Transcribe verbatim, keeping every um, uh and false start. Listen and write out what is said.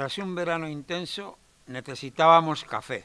Tras un verano intenso, necesitábamos café.